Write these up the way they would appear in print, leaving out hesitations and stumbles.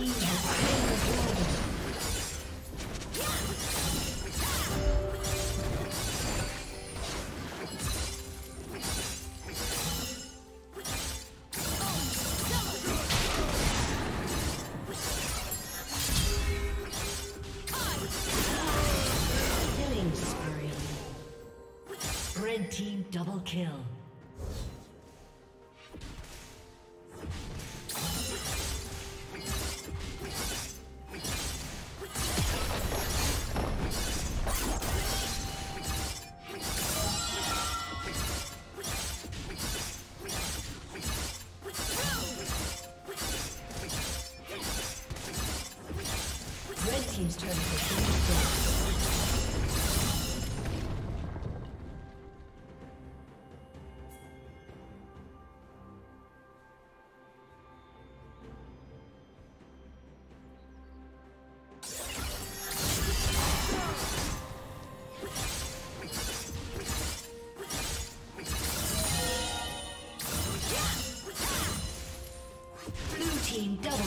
Double kill. Double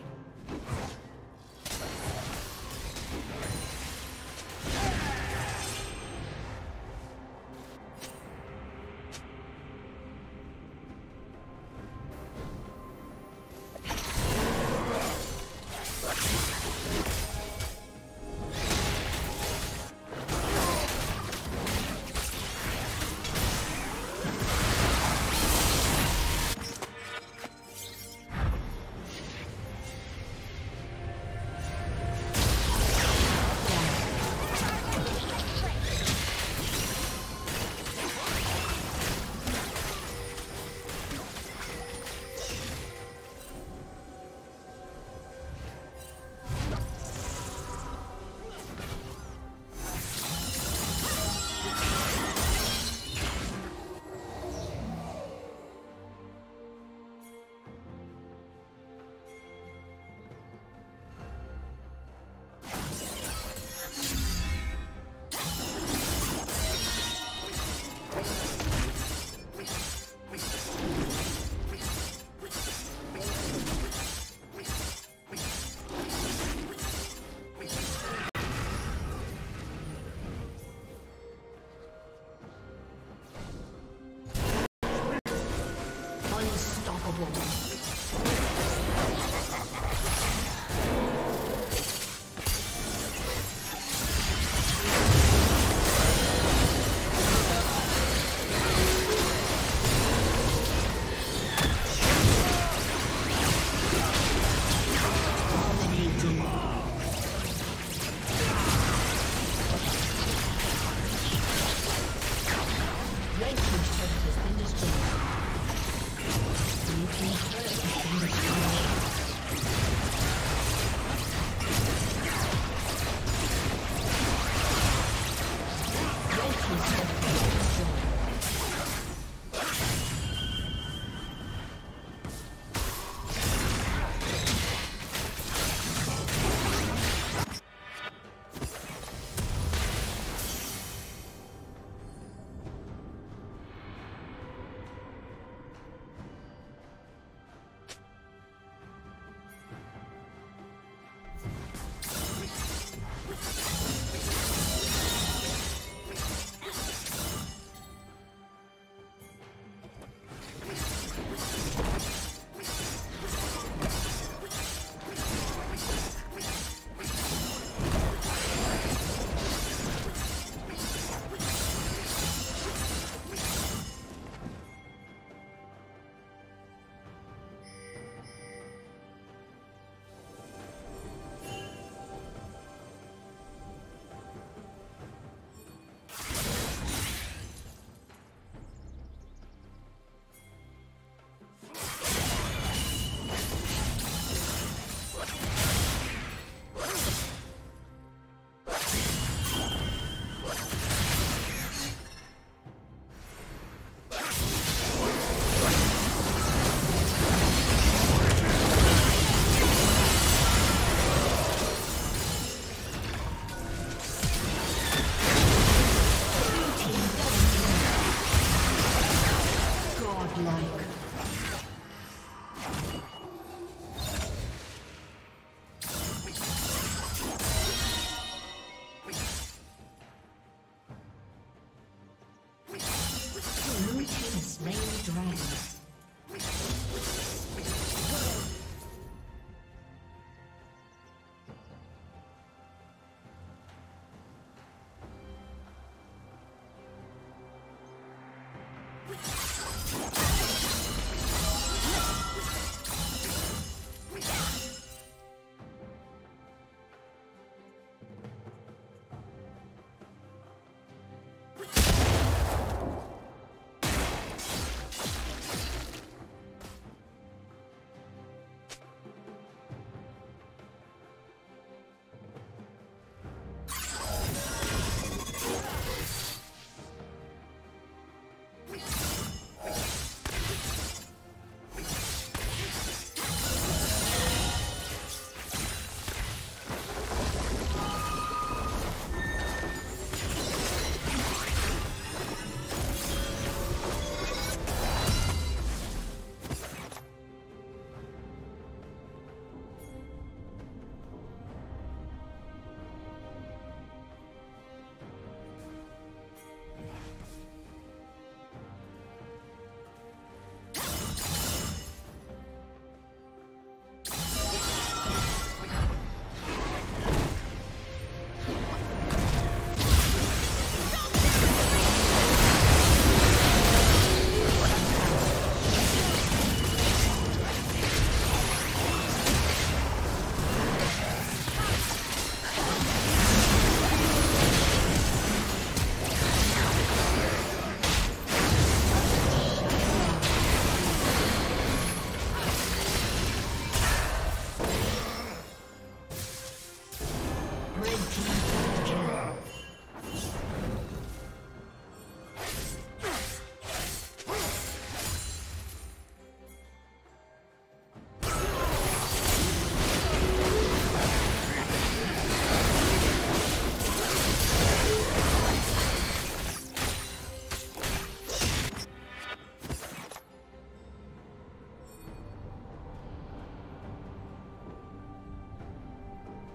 dragons.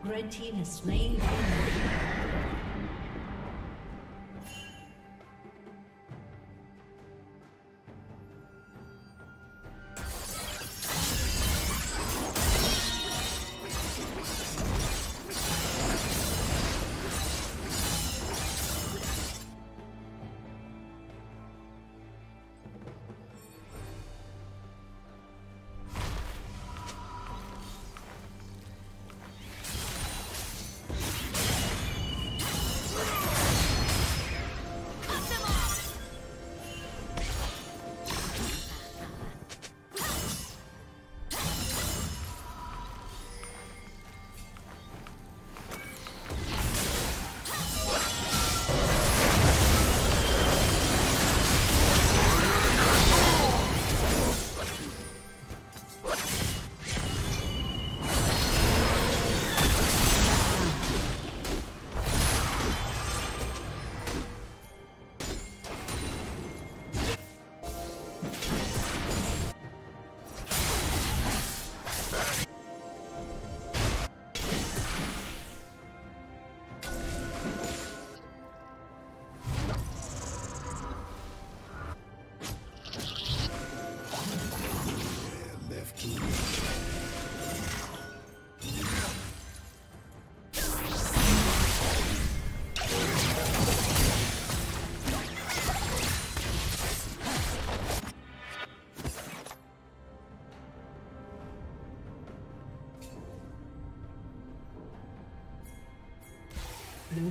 Red team has slain him. Blue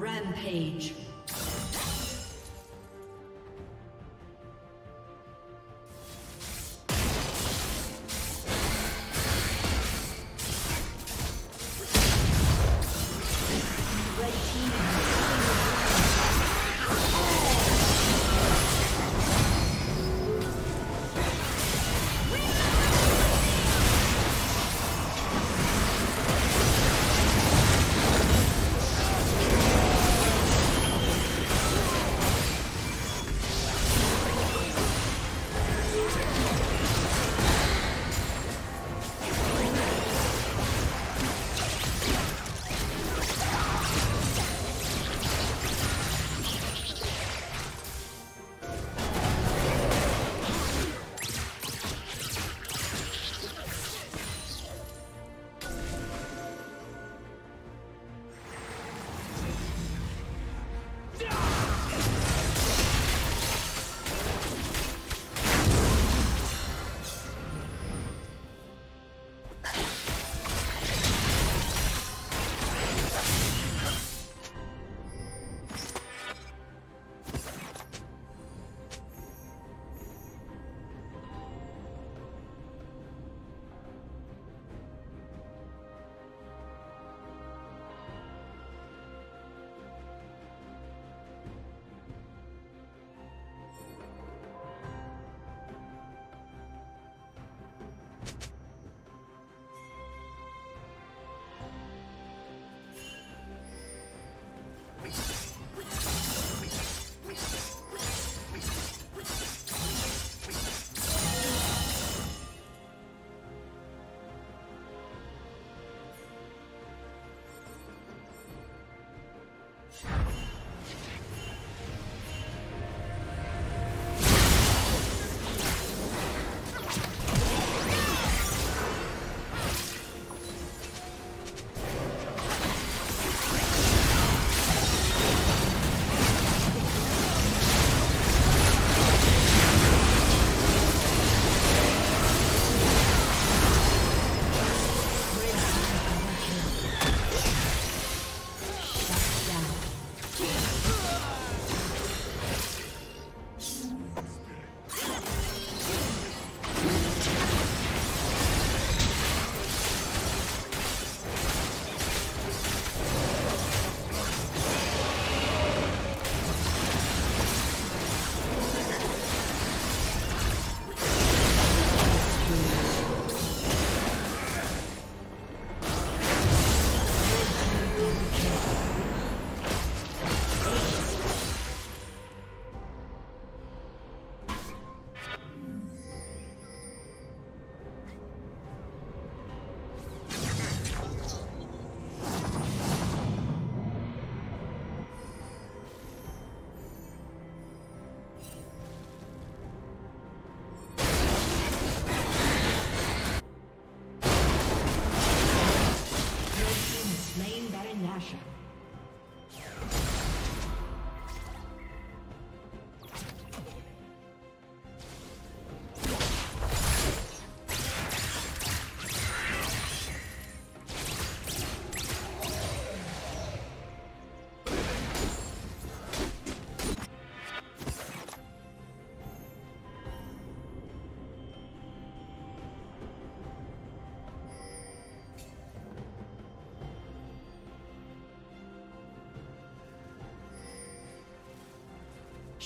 Rampage.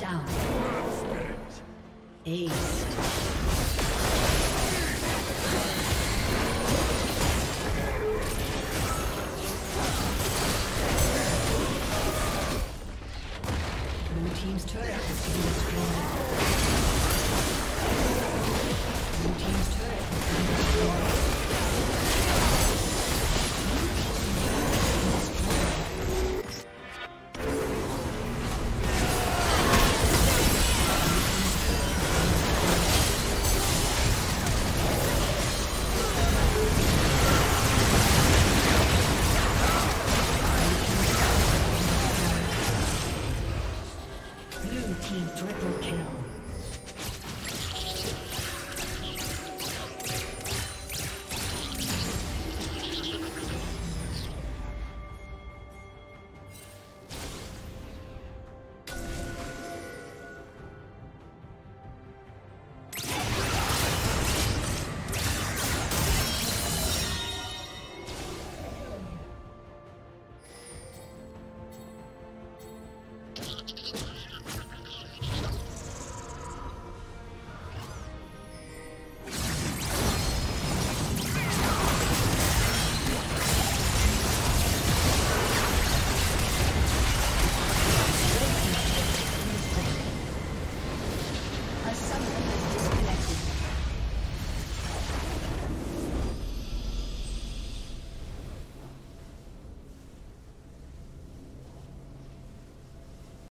down. Ace.